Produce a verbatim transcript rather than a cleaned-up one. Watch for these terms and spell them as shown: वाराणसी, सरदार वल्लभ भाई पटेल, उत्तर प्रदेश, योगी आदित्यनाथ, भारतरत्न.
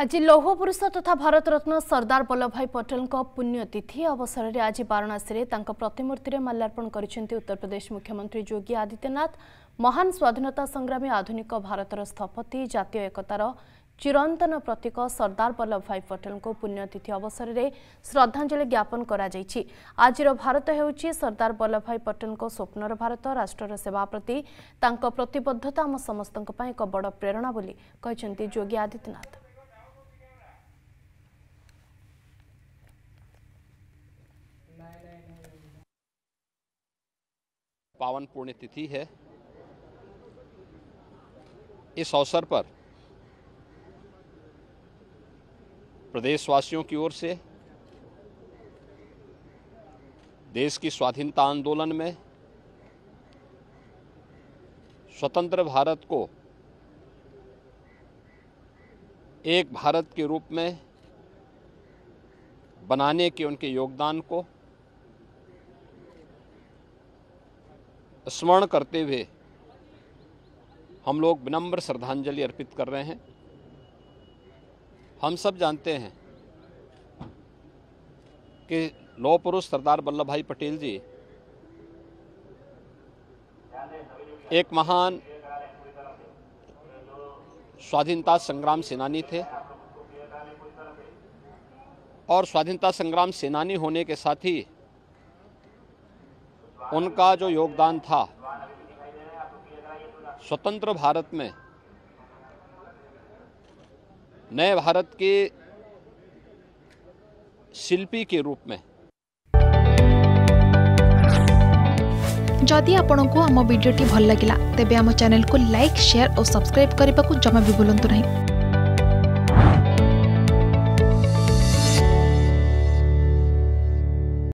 आज लौह पुरुष तथा भारतरत्न सरदार वल्लभ भाई पटेल पुण्यतिथि अवसर में आज वाराणसी प्रतिमूर्ति में माल्यार्पण कर उत्तर प्रदेश मुख्यमंत्री योगी आदित्यनाथ महान स्वाधीनता संग्रामी आधुनिक भारतर स्थपति जातीय एकतार चिरंतन प्रतीक सरदार वल्लभ भाई पटेल को पुण्यतिथि अवसर में श्रद्धांजलि ज्ञापन कर आज भारत होउछि सरदार वल्लभ भाई पटेल स्वप्नर भारत राष्ट्र सेवा प्रति प्रतिबद्धता आम समस्त एक बड़ प्रेरणा बोली कहते योगी आदित्यनाथ। पावन पुण्यतिथि है, इस अवसर पर प्रदेशवासियों की ओर से देश की स्वाधीनता आंदोलन में स्वतंत्र भारत को एक भारत के रूप में बनाने के उनके योगदान को स्मरण करते हुए हम लोग विनम्र श्रद्धांजलि अर्पित कर रहे हैं। हम सब जानते हैं कि लौह पुरुष सरदार वल्लभ भाई पटेल जी एक महान स्वाधीनता संग्राम सेनानी थे और स्वाधीनता संग्राम सेनानी होने के साथ ही उनका जो योगदान था स्वतंत्र भारत में नए भारत के शिल्पी के रूप में। जदि आपण को आम वीडियो भल लगा तेब आम चैनल को लाइक शेयर और सब्सक्राइब करने को जमा भी बुलां नहीं।